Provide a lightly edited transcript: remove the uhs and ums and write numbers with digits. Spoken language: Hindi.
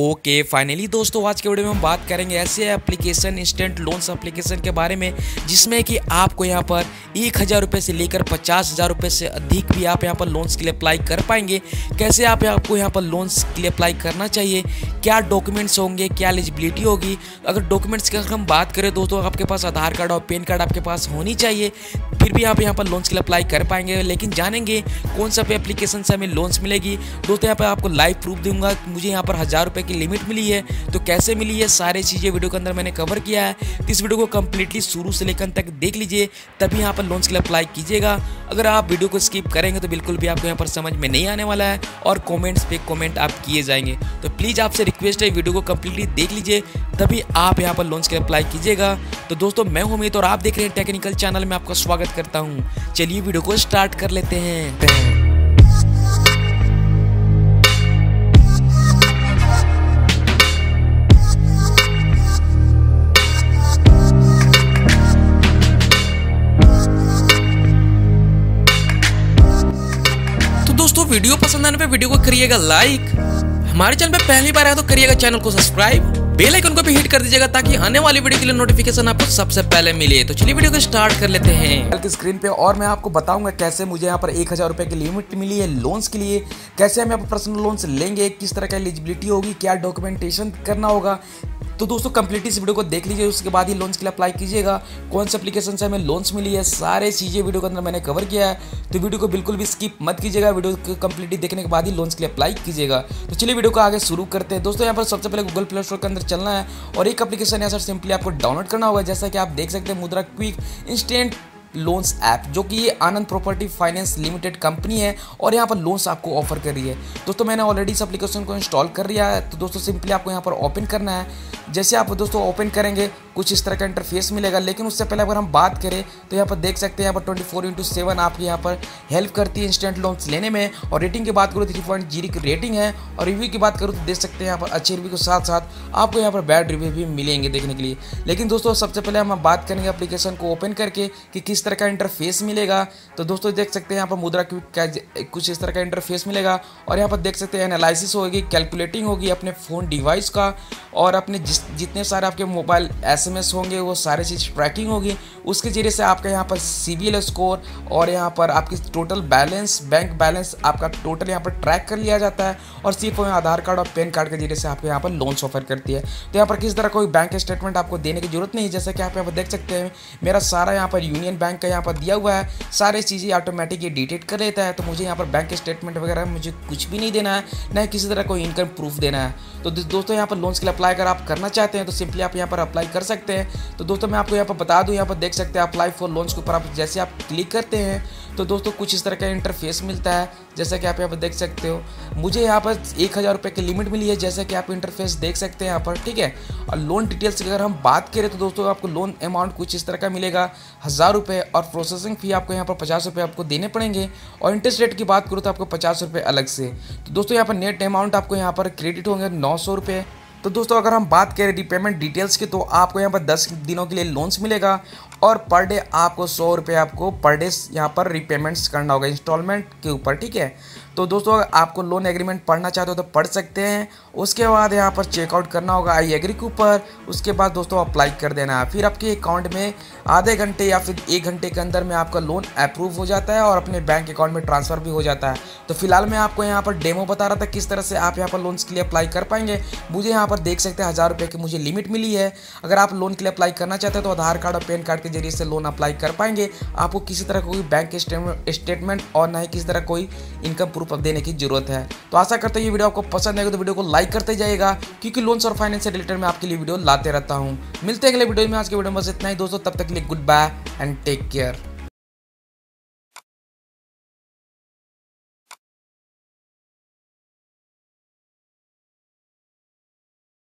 ओके फाइनली दोस्तों आज के वीडियो में हम बात करेंगे ऐसे एप्लीकेशन इंस्टेंट लोन्स एप्लीकेशन के बारे में जिसमें कि आपको यहाँ पर 1,000 रुपये से लेकर 50,000 रुपये से अधिक भी आप यहाँ पर लोन्स के लिए अप्लाई कर पाएंगे। कैसे आप आपको यहाँ पर लोन्स के लिए अप्लाई करना चाहिए, क्या डॉक्यूमेंट्स होंगे, क्या एलिजिबिलिटी होगी। अगर डॉक्यूमेंट्स की अगर हम बात करें दोस्तों, आपके पास आधार कार्ड और पैन कार्ड आपके पास होनी चाहिए, फिर भी आप यहाँ पर लोन्स के लिए अप्लाई कर पाएंगे। लेकिन जानेंगे कौन सा एप्लीकेशन से हमें लोन्स मिलेगी दोस्तों। यहाँ पर आपको लाइव प्रूफ दूंगा, मुझे यहाँ पर 1,000 रुपये की लिमिट मिली है तो कैसे मिली है, सारी चीज़ें वीडियो के अंदर मैंने कवर किया है। इस वीडियो को कंप्लीटली शुरू से लेकर तक देख लीजिए, तभी यहाँ पर लोन्स के लिए अप्लाई कीजिएगा। अगर आप वीडियो को स्किप करेंगे तो बिल्कुल भी आपको यहाँ पर समझ में नहीं आने वाला है और कॉमेंट्स पे कॉमेंट आप किए जाएंगे। तो प्लीज़ आपसे रिक्वेस्ट है वीडियो को कंप्लीटली देख लीजिए, तभी आप यहाँ पर लोन्स के लिए अप्लाई कीजिएगा। तो दोस्तों मैं हूं अमित और आप देख रहे हैं टेक्निकल चैनल में, आपका स्वागत करता हूं। चलिए वीडियो को स्टार्ट कर लेते हैं। वीडियो पसंद आने पे वीडियो को करिएगा लाइक, हमारे चैनल पे पहली बार आया तो करिएगा चैनल को सब्सक्राइब, बेल आइकन को भी हिट कर दीजिएगा ताकि आने वाली वीडियो के लिए नोटिफिकेशन आपको सबसे पहले मिले। तो चलिए वीडियो को स्टार्ट कर लेते हैं कल की स्क्रीन पे, और मैं आपको बताऊंगा कैसे मुझे यहाँ पर 1,000 रुपये की लिमिट मिली है लोन्स के लिए, कैसे हम यहाँ पर पर्सनल लोन्स लेंगे, किस तरह का एलिजिबिलिटी होगी, क्या डॉक्यूमेंटेशन करना होगा। तो दोस्तों कंप्लीटली इस वीडियो को देख लीजिए, उसके बाद ही लोन्स के लिए अप्लाई कीजिएगा। कौन से एप्लीकेशन से हमें लोन्स मिली है, सारे चीज़ें वीडियो के अंदर मैंने कवर किया है, तो वीडियो को बिल्कुल भी स्किप मत कीजिएगा। वीडियो को कंप्लीटली देखने के बाद ही लोन्स के लिए अप्लाई कीजिएगा। तो चलिए वीडियो को आगे शुरू करते हैं। दोस्तों यहाँ पर सबसे पहले गूगल प्ले स्टोर के अंदर चलना है और एक एप्लीकेशन यहाँ सर सिंपली आपको डाउनलोड करना होगा। जैसा कि आप देख सकते हैं मुद्राक्विक इंस्टेंट लोन्स ऐप, जो कि ये Anand property finance limited company है और यहाँ पर लोन्स आपको ऑफर कर रही है। दोस्तों मैंने ऑलरेडी इस एप्लीकेशन को इंस्टॉल कर लिया है। तो दोस्तों सिंपली आपको यहाँ पर ओपन करना है। जैसे आप दोस्तों ओपन करेंगे कुछ इस तरह का इंटरफेस मिलेगा। लेकिन उससे पहले अगर हम बात करें तो यहाँ पर देख सकते हैं यहाँ पर 24/7 आपकी यहाँ पर हेल्प करती है इंस्टेंट लोन्स लेने में। और रेटिंग की बात करूँ 3.0 की रेटिंग है और रिव्यू की बात करूँ तो देख सकते हैं यहाँ पर अच्छे रिव्यू के साथ साथ आपको यहाँ पर बैड रिव्यू भी मिलेंगे देखने के लिए। लेकिन दोस्तों सबसे पहले हम बात करेंगे एप्लीकेशन को ओपन करके कि किस तरह का इंटरफेस मिलेगा। तो दोस्तों देख सकते हैं यहाँ पर मुद्राक्विक का कुछ इस तरह का इंटरफेस मिलेगा और यहाँ पर देख सकते हैं एनालिसिस होगी, कैलकुलेटिंग होगी अपने फ़ोन डिवाइस का और अपने जितने सारे आपके मोबाइल SMS होंगे वो सारे चीज़ ट्रैकिंग होगी। उसके जरिए से आपका यहाँ पर CIBIL स्कोर और यहाँ पर आपकी टोटल बैलेंस, बैंक बैलेंस आपका टोटल यहाँ पर ट्रैक कर लिया जाता है और सिर्फ आधार कार्ड और पैन कार्ड के जरिए से आपको यहाँ पर लोन्स ऑफर करती है। तो यहाँ पर किसी तरह कोई बैंक स्टेटमेंट आपको देने की जरूरत नहीं। जैसा कि आप यहाँ पर देख सकते हैं मेरा सारा यहाँ पर यूनियन बैंक का यहाँ पर दिया हुआ है, सारी चीज़ें ऑटोमेटिक ये डिटेक्ट कर लेता है। तो मुझे यहाँ पर बैंक स्टेटमेंट वगैरह मुझे कुछ भी नहीं देना है, ना किसी तरह कोई इनकम प्रूफ देना है। तो दोस्तों यहाँ पर लोन्स के लिए अप्लाई अगर आप करना चाहते हैं तो सिंपली आप यहाँ पर अप्लाई कर सकते हैं। तो दोस्तों मैं आपको यहाँ पर बता दूँ, यहाँ पर देख सकते हैं अप्लाई फॉर लोन्स के ऊपर आप जैसे आप क्लिक करते हैं तो दोस्तों कुछ इस तरह का इंटरफेस मिलता है। जैसा कि आप यहाँ पर देख सकते हो मुझे यहाँ पर 1,000 रुपये की लिमिट मिली है, जैसा कि आप इंटरफेस देख सकते हैं यहाँ पर, ठीक है। और लोन डिटेल्स की अगर हम बात करें तो दोस्तों आपको लोन अमाउंट कुछ इस तरह का मिलेगा 1,000 रुपये और प्रोसेसिंग फ़ी आपको यहाँ पर 50 रुपये आपको देने पड़ेंगे और इंटरेस्ट रेट की बात करूँ तो आपको 50 रुपये अलग से। तो दोस्तों यहाँ पर नेट अमाउंट आपको यहाँ पर क्रेडिट होंगे 900 रुपये। तो दोस्तों अगर हम बात करें रीपेमेंट डिटेल्स की तो आपको यहाँ पर 10 दिनों के लिए लोन्स मिलेगा और पर डे आपको 100 रुपये आपको पर डे यहाँ पर रीपेमेंट्स करना होगा इंस्टॉलमेंट के ऊपर, ठीक है। तो दोस्तों अगर आपको लोन एग्रीमेंट पढ़ना चाहते हो तो पढ़ सकते हैं। उसके बाद यहाँ पर चेकआउट करना होगा आई एग्री के ऊपर, उसके बाद दोस्तों अप्लाई कर देना है। फिर आपके अकाउंट में आधे घंटे या फिर 1 घंटे के अंदर में आपका लोन अप्रूव हो जाता है और अपने बैंक अकाउंट में ट्रांसफ़र भी हो जाता है। तो फिलहाल मैं आपको यहाँ पर डेमो बता रहा था किस तरह से आप यहाँ पर लोन्स के लिए अप्लाई कर पाएंगे। मुझे यहाँ पर देख सकते हैं 1,000 रुपये की मुझे लिमिट मिली है। अगर आप लोन के लिए अप्लाई करना चाहते हो तो आधार कार्ड और पैन कार्ड के जरिए से लोन अप्लाई कर पाएंगे। आपको किसी तरह कोई बैंक स्टेटमेंट और ना ही किसी तरह कोई इनकम प्रूफ अब देने की जरूरत है। तो आशा करते हैं ये वीडियो आपको पसंद आएगा, तो वीडियो को लाइक करते जाइएगा क्योंकि लोन्स और फाइनेंस से रिलेटेड मैं आपके लिए वीडियो लाते रहता हूँ। मिलते हैं अगले वीडियो में। आज के वीडियो में बस इतना ही दोस्तों, तब तक के लिए good bye and take care.